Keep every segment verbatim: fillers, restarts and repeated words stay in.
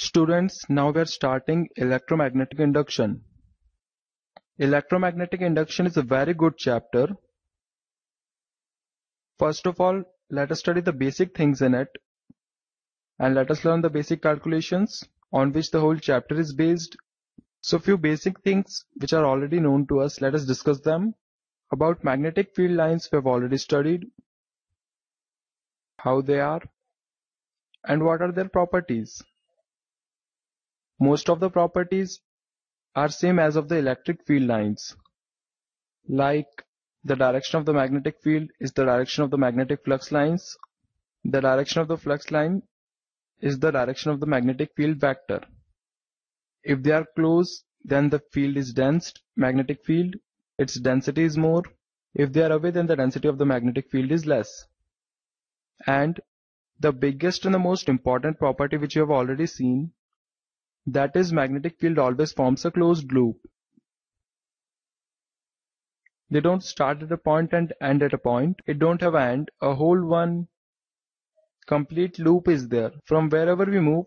Students, now we are starting electromagnetic induction. Electromagnetic induction is a very good chapter. First of all, let us study the basic things in it, and let us learn the basic calculations on which the whole chapter is based. So few basic things which are already known to us, let us discuss them. About magnetic field lines, we have already studied how they are and what are their properties. Most of the properties are same as of the electric field lines, like the direction of the magnetic field is the direction of the magnetic flux lines. The direction of the flux line is the direction of the magnetic field vector. If they are close, then the field is dense, magnetic field, its density is more. If they are away, then the density of the magnetic field is less. And the biggest and the most important property which you have already seen, that is magnetic field always forms a closed loop. They don't start at a point and end at a point. It don't have an end, a whole one complete loop is there. From wherever we move,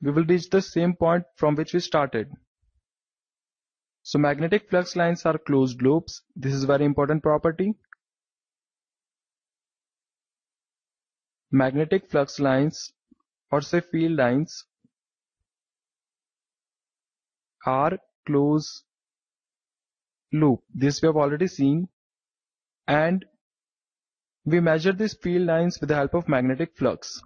we will reach the same point from which we started. So magnetic flux lines are closed loops. This is a very important property. Magnetic flux lines, or say field lines, are closed loop. This we have already seen, and we measure these field lines with the help of magnetic flux.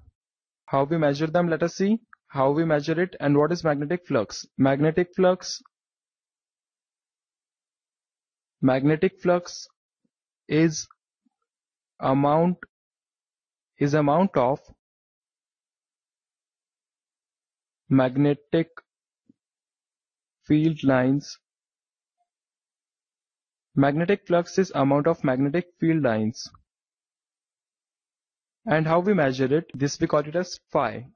How we measure them, let us see how we measure it and what is magnetic flux. Magnetic flux magnetic flux is amount is amount of magnetic field lines. Magnetic flux is amount of magnetic field lines. And how we measure it, this we call it as phi.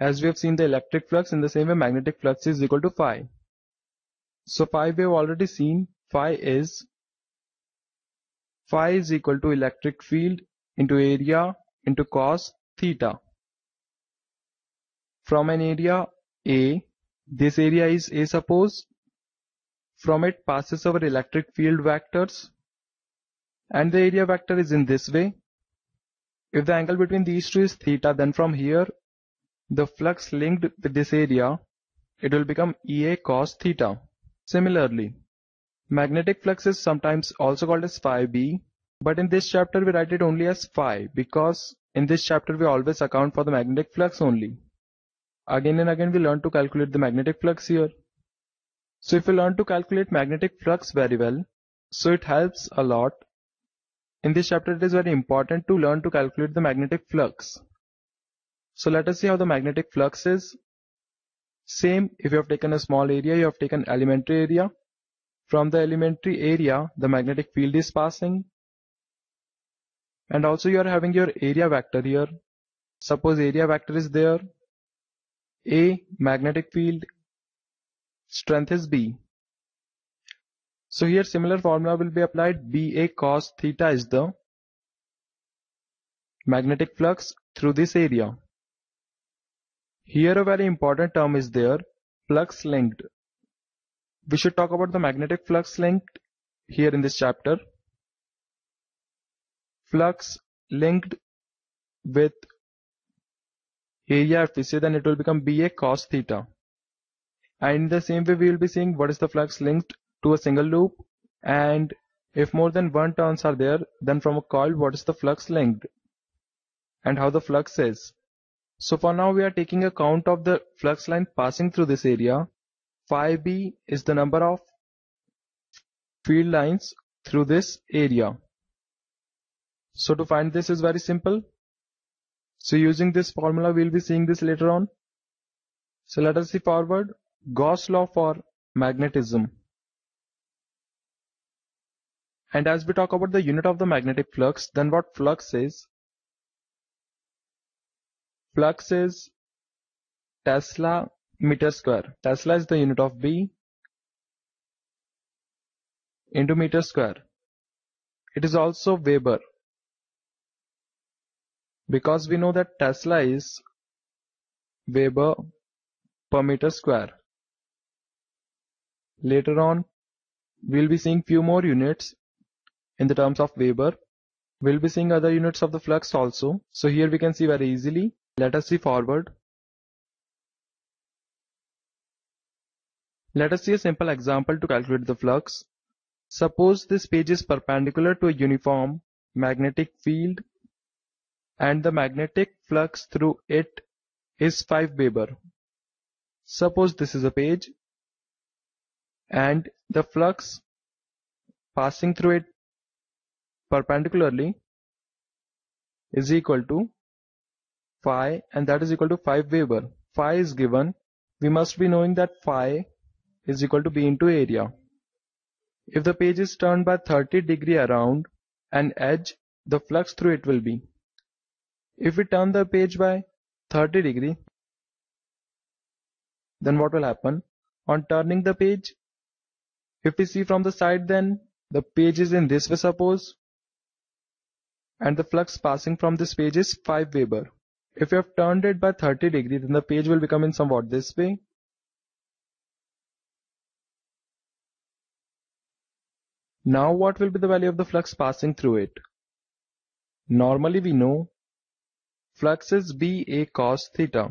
As we have seen the electric flux, in the same way magnetic flux is equal to phi. So phi we have already seen. Phi is phi is equal to electric field into area into cos theta. From an area A, this area is A suppose, from it passes our electric field vectors, and the area vector is in this way. If the angle between these two is theta, then from here the flux linked with this area, it will become E A cos theta. Similarly, magnetic flux is sometimes also called as phi B, but in this chapter we write it only as phi, because in this chapter we always account for the magnetic flux only. Again and again we learn to calculate the magnetic flux here. So if we learn to calculate magnetic flux very well, so it helps a lot. In this chapter it is very important to learn to calculate the magnetic flux. So let us see how the magnetic flux is. Same, if you have taken a small area, you have taken elementary area. From the elementary area, the magnetic field is passing. And also you are having your area vector here. Suppose area vector is there. A, magnetic field, strength is B. So here similar formula will be applied. B A cos theta is the magnetic flux through this area. Here a very important term is there, flux linked. We should talk about the magnetic flux linked here in this chapter. Flux linked with area, if we say, then it will become B A cos theta. And in the same way we will be seeing what is the flux linked to a single loop, and if more than one turns are there, then from a coil what is the flux linked and how the flux is. So for now we are taking a count of the flux line passing through this area. Phi B is the number of field lines through this area. So to find this is very simple. So using this formula we will be seeing this later on. So let us see forward. Gauss's law for magnetism. And as we talk about the unit of the magnetic flux, then what flux is? Flux is Tesla meter square. Tesla is the unit of B into meter square. It is also Weber, because we know that Tesla is Weber per meter square. Later on, we'll be seeing few more units in the terms of Weber. We'll be seeing other units of the flux also. So here we can see very easily. Let us see forward. Let us see a simple example to calculate the flux. Suppose this page is perpendicular to a uniform magnetic field and the magnetic flux through it is five Weber. Suppose this is a page and the flux passing through it perpendicularly is equal to phi, and that is equal to five Weber. Phi is given. We must be knowing that phi is equal to B into area. If the page is turned by thirty degree around an edge, the flux through it will be. If we turn the page by thirty degree, then what will happen? On turning the page, if we see from the side, then the page is in this way, suppose, and the flux passing from this page is five Weber. If you have turned it by thirty degree, then the page will become in somewhat this way. Now what will be the value of the flux passing through it? Normally we know flux is B A cos theta.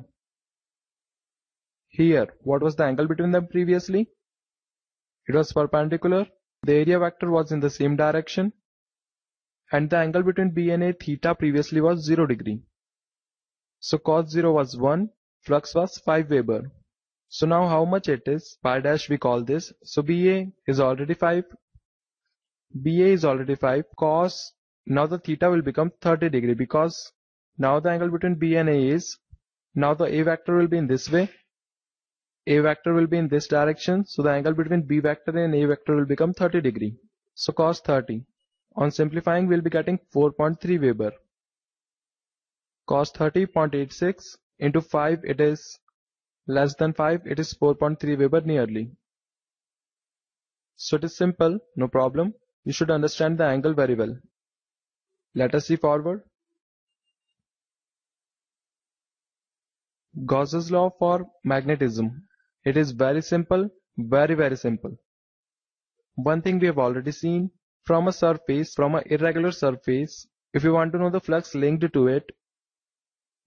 Here, what was the angle between them previously? It was perpendicular. The area vector was in the same direction. And the angle between B and A, theta, previously was zero degree. So cos zero was one, flux was five Weber. So now how much it is? Pi dash we call this. So B A is already five. B A is already five. Cos, now the theta will become thirty degree, because now the angle between B and A is, now the A vector will be in this way. A vector will be in this direction, so the angle between B vector and A vector will become thirty degree. So cos thirty. On simplifying, we'll be getting four point three Weber. Cos thirty point eight six into five, it is less than five, it is four point three Weber nearly. So it is simple, no problem. You should understand the angle very well. Let us see forward. Gauss's law for magnetism. It is very simple, very very simple. One thing we have already seen, from a surface, from an irregular surface, if you want to know the flux linked to it,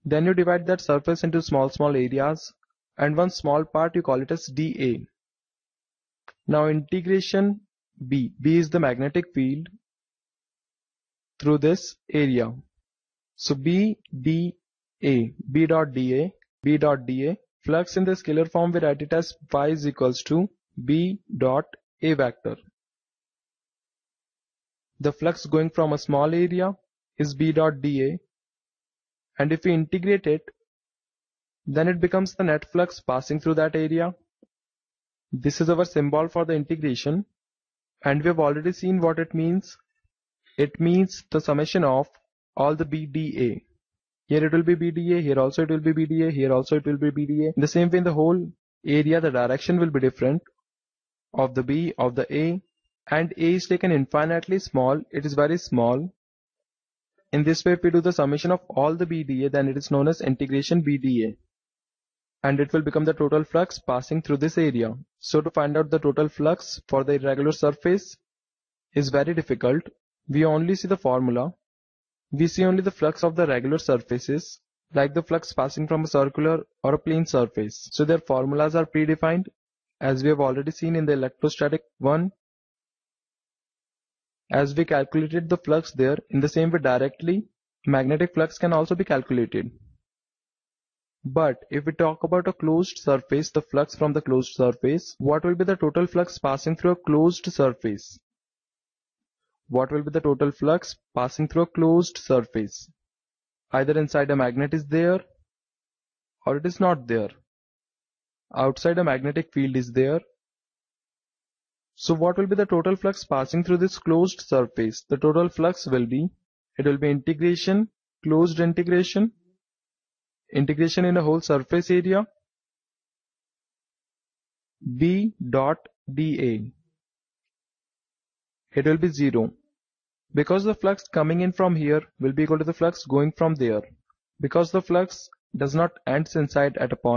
then you divide that surface into small small areas, and one small part you call it as D A. Now integration B, B is the magnetic field through this area. So B D A, B dot D A, B dot D A. Flux in the scalar form we write it as phi is equals to B dot A vector. The flux going from a small area is B dot D A, and if we integrate it, then it becomes the net flux passing through that area. This is our symbol for the integration, and we have already seen what it means. It means the summation of all the B D A. Here it will be B D A, here also it will be B D A, here also it will be B D A. In the same way, in the whole area, the direction will be different of the B, of the A, and A is taken infinitely small, it is very small. In this way, if we do the summation of all the B D A, then it is known as integration B D A. And it will become the total flux passing through this area. So to find out the total flux for the irregular surface is very difficult. We only see the formula. We see only the flux of the regular surfaces, like the flux passing from a circular or a plane surface. So their formulas are predefined, as we have already seen in the electrostatic one. As we calculated the flux there, in the same way directly, magnetic flux can also be calculated. But if we talk about a closed surface, the flux from the closed surface, what will be the total flux passing through a closed surface? What will be the total flux passing through a closed surface? Either inside a magnet is there, or it is not there. Outside a magnetic field is there. So what will be the total flux passing through this closed surface? The total flux will be, it will be integration, closed integration, integration in a whole surface area, B dot D A. It will be zero, because the flux coming in from here will be equal to the flux going from there. Because the flux does not end inside at a point.